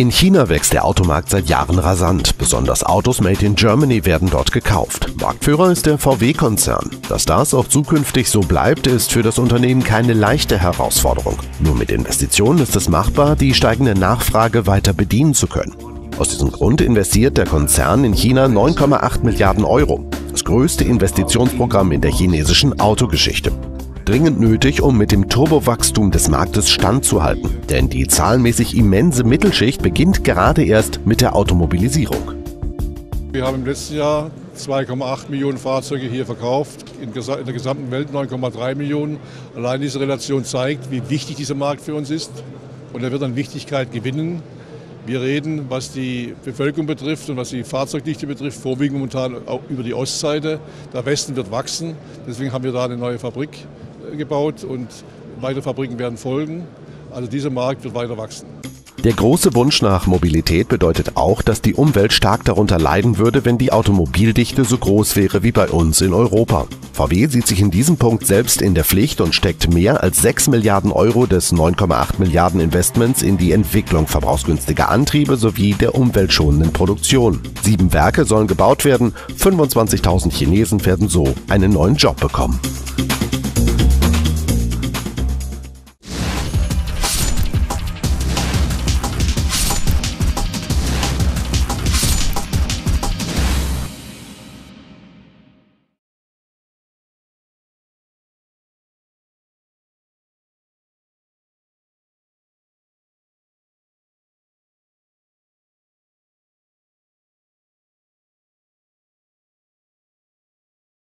In China wächst der Automarkt seit Jahren rasant. Besonders Autos made in Germany werden dort gekauft. Marktführer ist der VW-Konzern. Dass das auch zukünftig so bleibt, ist für das Unternehmen keine leichte Herausforderung. Nur mit Investitionen ist es machbar, die steigende Nachfrage weiter bedienen zu können. Aus diesem Grund investiert der Konzern in China 9,8 Milliarden Euro. Das größte Investitionsprogramm in der chinesischen Autogeschichte. Dringend nötig, um mit dem Turbowachstum des Marktes standzuhalten. Denn die zahlenmäßig immense Mittelschicht beginnt gerade erst mit der Automobilisierung. Wir haben im letzten Jahr 2,8 Millionen Fahrzeuge hier verkauft, in der gesamten Welt 9,3 Millionen. Allein diese Relation zeigt, wie wichtig dieser Markt für uns ist. Und er wird an Wichtigkeit gewinnen. Wir reden, was die Bevölkerung betrifft und was die Fahrzeugdichte betrifft, vorwiegend momentan auch über die Ostseite. Der Westen wird wachsen, deswegen haben wir da eine neue Fabrik gebaut und weitere Fabriken werden folgen. Also dieser Markt wird weiter wachsen. Der große Wunsch nach Mobilität bedeutet auch, dass die Umwelt stark darunter leiden würde, wenn die Automobildichte so groß wäre wie bei uns in Europa. VW sieht sich in diesem Punkt selbst in der Pflicht und steckt mehr als 6 Milliarden Euro des 9,8 Milliarden Investments in die Entwicklung verbrauchsgünstiger Antriebe sowie der umweltschonenden Produktion. 7 Werke sollen gebaut werden, 25.000 Chinesen werden so einen neuen Job bekommen.